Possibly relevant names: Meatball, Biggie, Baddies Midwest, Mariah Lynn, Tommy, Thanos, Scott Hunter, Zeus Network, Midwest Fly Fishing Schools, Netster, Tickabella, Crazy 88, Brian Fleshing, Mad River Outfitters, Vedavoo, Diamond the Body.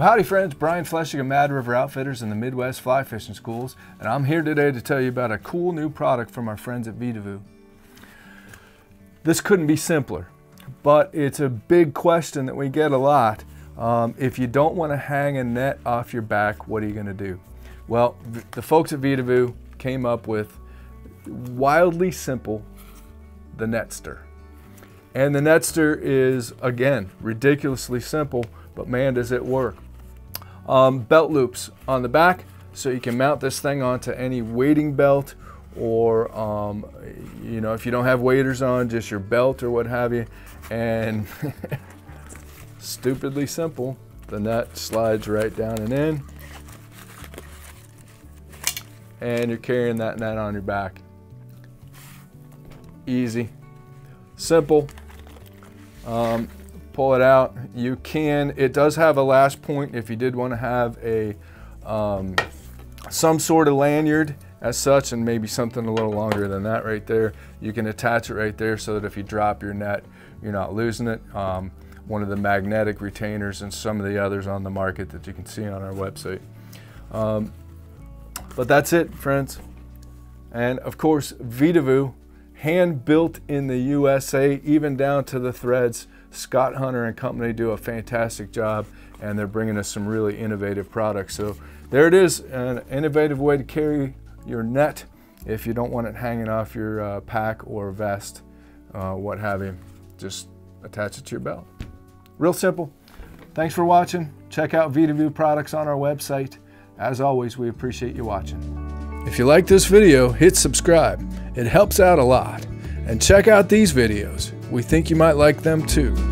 Well, howdy friends, Brian Fleshing of Mad River Outfitters and the Midwest Fly Fishing Schools, and I'm here today to tell you about a cool new product from our friends at Vedavoo. This couldn't be simpler, but it's a big question that we get a lot. If you don't want to hang a net off your back, what are you going to do? Well, the folks at Vedavoo came up with wildly simple, the Netster. And the Netster is, again, ridiculously simple, but man, does it work. Belt loops on the back, so you can mount this thing onto any wading belt, or you know, if you don't have waders on, just your belt or what have you. And stupidly simple, the net slides right down and in, and you're carrying that net on your back. Easy, simple. Pull it out. You can, it does have a last point if you did want to have a some sort of lanyard as such, and maybe something a little longer than that right there. You can attach it right there so that if you drop your net, you're not losing it. One of the magnetic retainers and some of the others on the market that you can see on our website. But that's it, friends. And of course, Vedavoo, hand built in the USA, even down to the threads. Scott Hunter and company do a fantastic job, and they're bringing us some really innovative products. So there it is, an innovative way to carry your net if you don't want it hanging off your pack or vest, what have you. Just attach it to your belt. Real simple. Thanks for watching. Check out Vedavoo products on our website. As always, we appreciate you watching. If you like this video, hit subscribe. It helps out a lot. And check out these videos. We think you might like them too.